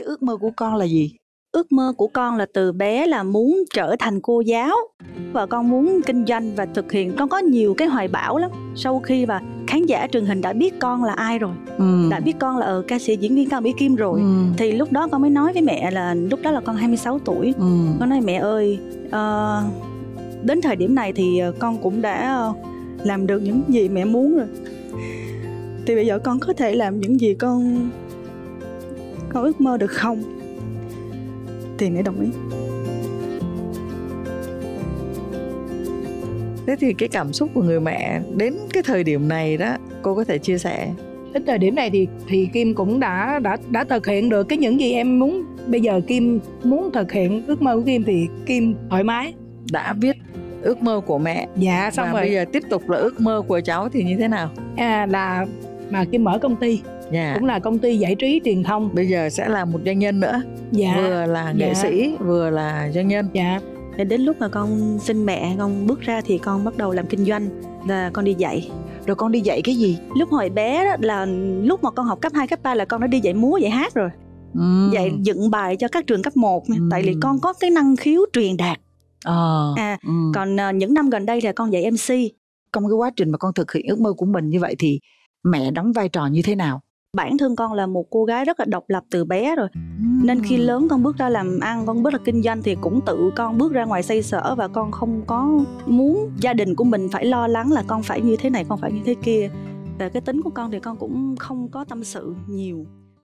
Cái ước mơ của con là gì? Ước mơ của con là từ bé là muốn trở thành cô giáo, và con muốn kinh doanh và thực hiện. Con có nhiều cái hoài bão lắm. Sau khi mà khán giả truyền hình đã biết con là ai rồi, đã biết con là ca sĩ diễn viên Cao Mỹ Kim rồi, thì lúc đó con mới nói với mẹ là lúc đó là con 26 tuổi. Con nói mẹ ơi, đến thời điểm này thì con cũng đã làm được những gì mẹ muốn rồi, thì bây giờ con có thể làm những gì con ước mơ được không? Thì mẹ đồng ý. Thế thì cái cảm xúc của người mẹ đến cái thời điểm này đó, cô có thể chia sẻ? Đến thời điểm này thì Kim cũng đã thực hiện được cái những gì em muốn. Bây giờ Kim muốn thực hiện ước mơ của Kim thì Kim thoải mái. Đã biết ước mơ của mẹ. Dạ, xong rồi. Bây giờ tiếp tục là ước mơ của cháu thì như thế nào? Là mà Kim mở công ty. Yeah. Cũng là công ty giải trí truyền thông. Bây giờ sẽ là một doanh nhân nữa. Yeah. Vừa là nghệ sĩ, vừa là doanh nhân. Dạ. Yeah. Đến lúc mà con sinh mẹ, con bước ra thì con bắt đầu làm kinh doanh. Là con đi dạy. Rồi con đi dạy cái gì? Lúc hồi bé đó, là lúc mà con học cấp 2, cấp 3 là con đã đi dạy múa, dạy hát rồi. Dạy dựng bài cho các trường cấp 1. Tại vì con có cái năng khiếu truyền đạt. Còn những năm gần đây là con dạy MC. Trong cái quá trình mà con thực hiện ước mơ của mình như vậy thì mẹ đóng vai trò như thế nào? Bản thân con là một cô gái rất là độc lập từ bé rồi, nên khi lớn con bước ra làm ăn, con bước ra kinh doanh thì cũng tự con bước ra ngoài xây sở. Và con không có muốn gia đình của mình phải lo lắng là con phải như thế này, con phải như thế kia. Và cái tính của con thì con cũng không có tâm sự nhiều.